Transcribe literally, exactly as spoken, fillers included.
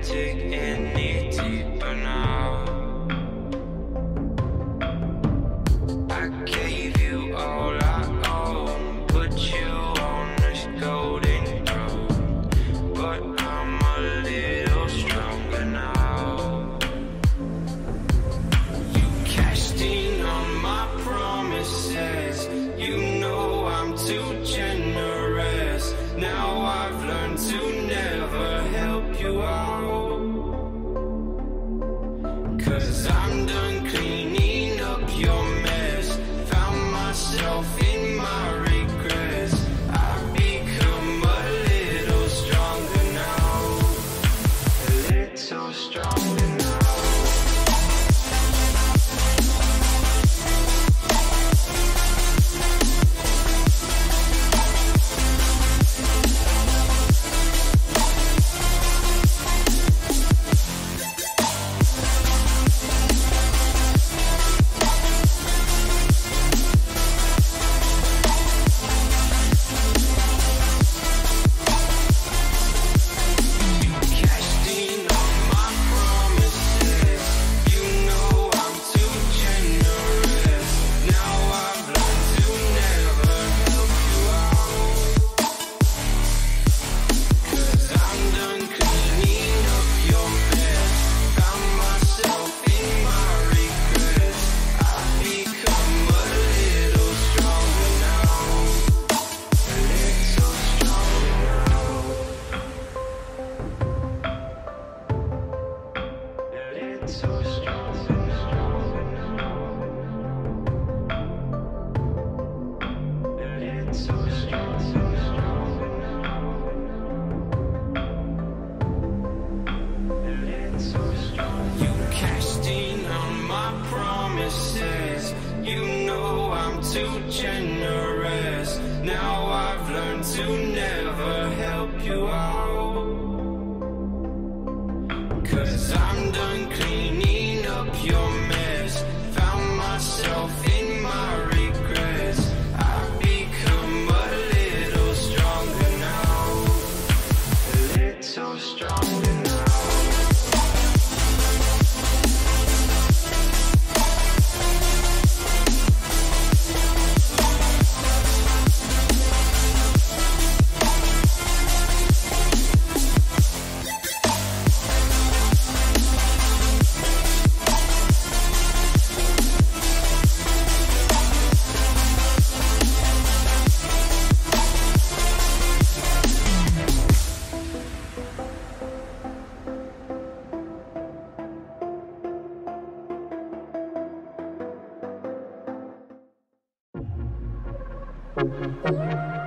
romantic and knee deeper now. I gave you all I own, put you on this golden throne, but I'm a little stronger now. You cashed in on my promises, you know I'm too generous. Now I've learned to never help you out, 'cause I'm done cleaning up your mess. Found myself in my regrets. I've become a little stronger now, a little stronger now. So strong, so strong, and so strong, so strong, and so strong. You cashed in on my promises, you know I'm too generous. Now I've learned to never help you out, 'cause I'm done cleaning up your mess. Found myself in my regrets. I've become a little stronger now, a little stronger now. Thank you.